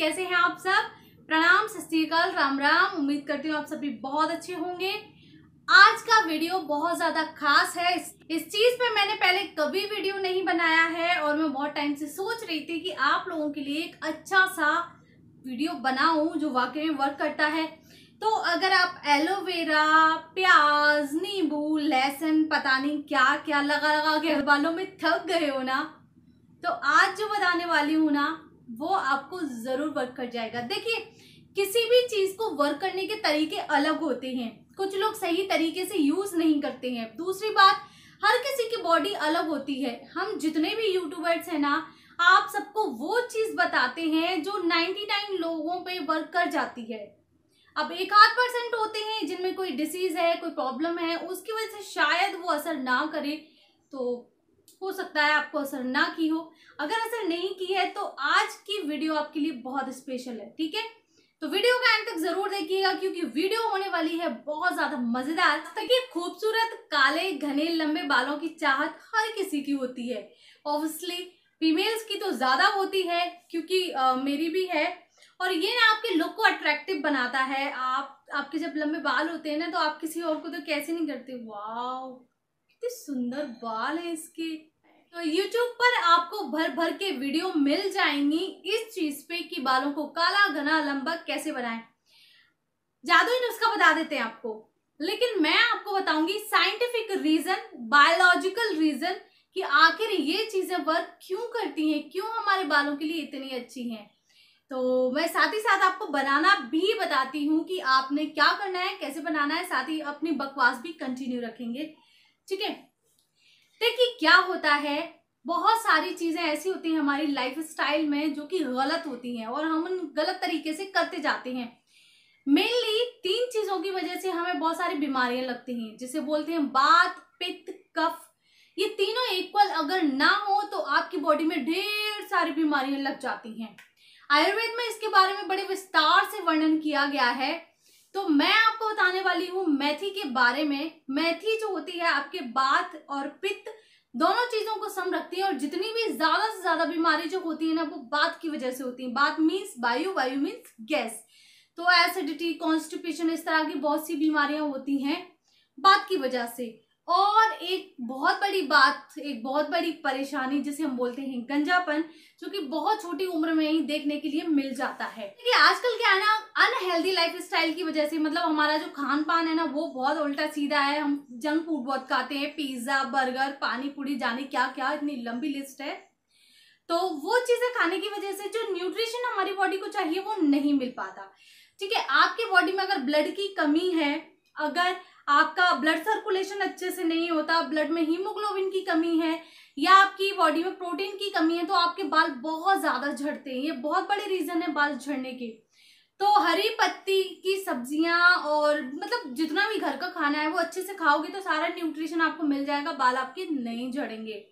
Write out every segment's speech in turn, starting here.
कैसे हैं आप सब। प्रणाम, सत श्री अकाल, राम राम। उम्मीद करती हूँ आप सभी बहुत अच्छे होंगे। आज का वीडियो बहुत ज़्यादा खास है। इस चीज़ पे मैंने पहले कभी वीडियो नहीं बनाया है और मैं बहुत टाइम से सोच रही थी कि आप लोगों के लिए एक अच्छा सा वीडियो बनाऊँ जो वाकई में वर्क करता है। तो अगर आप एलोवेरा, प्याज, नींबू, लहसुन, पता नहीं क्या क्या लगा लगा के बालों में थक गए हो ना, तो आज जो बताने वाली हूँ ना वो आपको ज़रूर वर्क कर जाएगा। देखिए, किसी भी चीज़ को वर्क करने के तरीके अलग होते हैं, कुछ लोग सही तरीके से यूज़ नहीं करते हैं। दूसरी बात, हर किसी की बॉडी अलग होती है। हम जितने भी यूट्यूबर्स हैं ना, आप सबको वो चीज़ बताते हैं जो 99 लोगों पे वर्क कर जाती है। अब एक आध % होते हैं जिनमें कोई डिसीज़ है, कोई प्रॉब्लम है, उसकी वजह से शायद वो असर ना करे। तो हो सकता है आपको असर ना की हो। अगर असर नहीं की है तो आज की वीडियो आपके लिए बहुत स्पेशल है, ठीक है। तो वीडियो का एंड तक जरूर देखिएगा क्योंकि वीडियो होने वाली है बहुत ज्यादा मजेदार। ताकि खूबसूरत, काले, घने, लंबे बालों की चाहत हर किसी की होती है। ऑब्वियसली फीमेल्स की तो ज्यादा होती है क्योंकि मेरी भी है। और ये ना आपके लुक को अट्रैक्टिव बनाता है। आपके जब लंबे बाल होते हैं ना, तो आप किसी और को तो कैसे नहीं करते, वाओ कितने सुंदर बाल है इसके। तो YouTube पर आपको भर भर के वीडियो मिल जाएंगी इस चीज पे कि बालों को काला, घना, लंबा कैसे बनाएं। जादुई नुस्खा बता देते हैं आपको, लेकिन मैं आपको बताऊंगी साइंटिफिक रीजन, बायोलॉजिकल रीजन कि आखिर ये चीजें वर्क क्यों करती हैं, क्यों हमारे बालों के लिए इतनी अच्छी हैं। तो मैं साथ ही साथ आपको बनाना भी बताती हूँ कि आपने क्या करना है, कैसे बनाना है। साथ ही अपनी बकवास भी कंटिन्यू रखेंगे, ठीक है। देखिए क्या होता है, बहुत सारी चीज़ें ऐसी होती हैं हमारी लाइफस्टाइल में जो कि गलत होती हैं और हम उन गलत तरीके से करते जाते हैं। मेनली 3 चीज़ों की वजह से हमें बहुत सारी बीमारियां लगती हैं, जिसे बोलते हैं बात, पित्त, कफ। ये तीनों इक्वल अगर ना हो तो आपकी बॉडी में ढेर सारी बीमारियां लग जाती हैं। आयुर्वेद में इसके बारे में बड़े विस्तार से वर्णन किया गया है। तो मैं आपको बताने वाली हूँ मेथी के बारे में। मेथी जो होती है आपके बात और पित्त दोनों चीजों को सम रखती है। और जितनी भी ज्यादा से ज्यादा बीमारी जो होती है ना, वो बात की वजह से होती है। बात मीन्स वायु, वायु मीन्स गैस। तो एसिडिटी, कॉन्स्टिपेशन, इस तरह की बहुत सी बीमारियां होती हैं बात की वजह से। और एक बहुत बड़ी बात, एक बहुत बड़ी परेशानी जिसे हम बोलते हैं गंजापन, जो कि बहुत छोटी उम्र में ही देखने के लिए मिल जाता है। देखिए आजकल क्या है ना, अनहेल्दी लाइफस्टाइल की वजह से, मतलब हमारा जो खान पान है ना वो बहुत उल्टा सीधा है। हम जंक फूड बहुत खाते हैं, पिज्जा, बर्गर, पानी पूरी, जाने क्या क्या, इतनी लंबी लिस्ट है। तो वो चीजें खाने की वजह से जो न्यूट्रिशन हमारी बॉडी को चाहिए वो नहीं मिल पाता, ठीक है। आपकी बॉडी में अगर ब्लड की कमी है, अगर आपका ब्लड सर्कुलेशन अच्छे से नहीं होता, ब्लड में हीमोग्लोबिन की कमी है या आपकी बॉडी में प्रोटीन की कमी है, तो आपके बाल बहुत ज़्यादा झड़ते हैं। ये बहुत बड़े रीज़न है बाल झड़ने के। तो हरी पत्ती की सब्जियां और मतलब जितना भी घर का खाना है वो अच्छे से खाओगे तो सारा न्यूट्रिशन आपको मिल जाएगा, बाल आपके नहीं झड़ेंगे।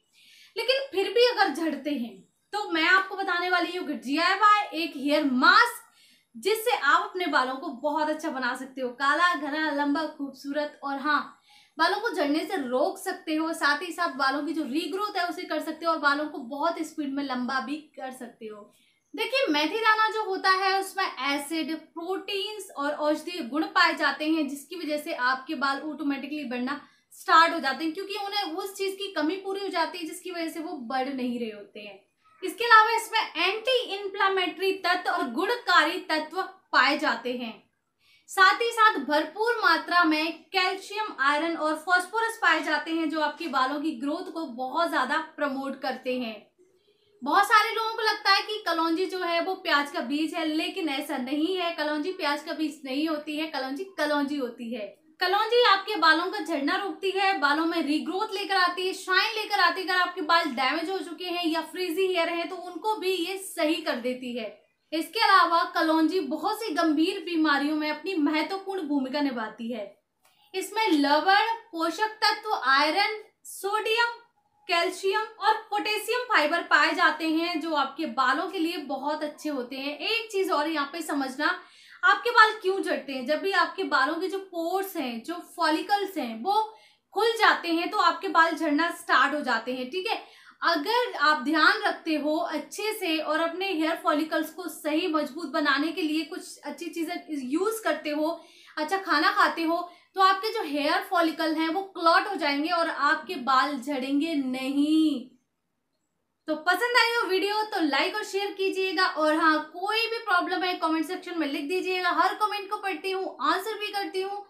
लेकिन फिर भी अगर झड़ते हैं तो मैं आपको बताने वाली हूँ DIY एक हेयर मास्क, जिससे आप अपने बालों को बहुत अच्छा बना सकते हो, काला, घना, लंबा, खूबसूरत। और हाँ, बालों को झड़ने से रोक सकते हो, साथ ही साथ बालों की जो रीग्रोथ है उसे कर सकते हो और बालों को बहुत स्पीड में लंबा भी कर सकते हो। देखिए मेथी दाना जो होता है उसमें एसिड, प्रोटीन्स और औषधीय गुण पाए जाते हैं, जिसकी वजह से आपके बाल ऑटोमेटिकली बढ़ना स्टार्ट हो जाते हैं क्योंकि उन्हें उस चीज़ की कमी पूरी हो जाती है जिसकी वजह से वो बढ़ नहीं रहे होते हैं। इसके अलावा इसमें एंटी इंफ्लामेटरी तत्व और गुणकारी तत्व पाए जाते हैं। साथ ही साथ भरपूर मात्रा में कैल्शियम, आयरन और फास्फोरस पाए जाते हैं, जो आपके बालों की ग्रोथ को बहुत ज्यादा प्रमोट करते हैं। बहुत सारे लोगों को लगता है कि कलौंजी जो है वो प्याज का बीज है, लेकिन ऐसा नहीं है। कलौंजी प्याज का बीज नहीं होती है, कलौंजी कलौंजी होती है। कलौंजी आपके बालों का झड़ना रोकती है, बालों में रीग्रोथ लेकर आती है, शाइन लेकर आती है। अगर आपके बाल डैमेज हो चुके हैं या फ्रीजी हेयर हैं तो उनको भी ये सही कर देती है। इसके अलावा कलौंजी बहुत सी गंभीर बीमारियों में अपनी महत्वपूर्ण भूमिका निभाती है। इसमें लवण, पोषक तत्व, आयरन, सोडियम, कैल्शियम और पोटेशियम फाइबर पाए जाते हैं, जो आपके बालों के लिए बहुत अच्छे होते हैं। एक चीज और यहाँ पे समझना, आपके बाल क्यों झड़ते हैं, जब भी आपके बालों के जो पोर्स हैं, जो फॉलिकल्स हैं वो खुल जाते हैं तो आपके बाल झड़ना स्टार्ट हो जाते हैं, ठीक है। अगर आप ध्यान रखते हो अच्छे से और अपने हेयर फॉलिकल्स को सही मजबूत बनाने के लिए कुछ अच्छी चीजें यूज करते हो, अच्छा खाना खाते हो, तो आपके जो हेयर फॉलिकल हैं वो क्लॉट हो जाएंगे और आपके बाल झड़ेंगे नहीं। तो पसंद आई हो वीडियो तो लाइक और शेयर कीजिएगा, और हाँ कोई भी प्रॉब्लम है कमेंट सेक्शन में लिख दीजिएगा। हर कमेंट को पढ़ती हूँ, आंसर भी करती हूँ,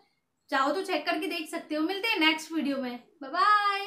चाहो तो चेक करके देख सकते हो। मिलते हैं नेक्स्ट वीडियो में, बाय बाय।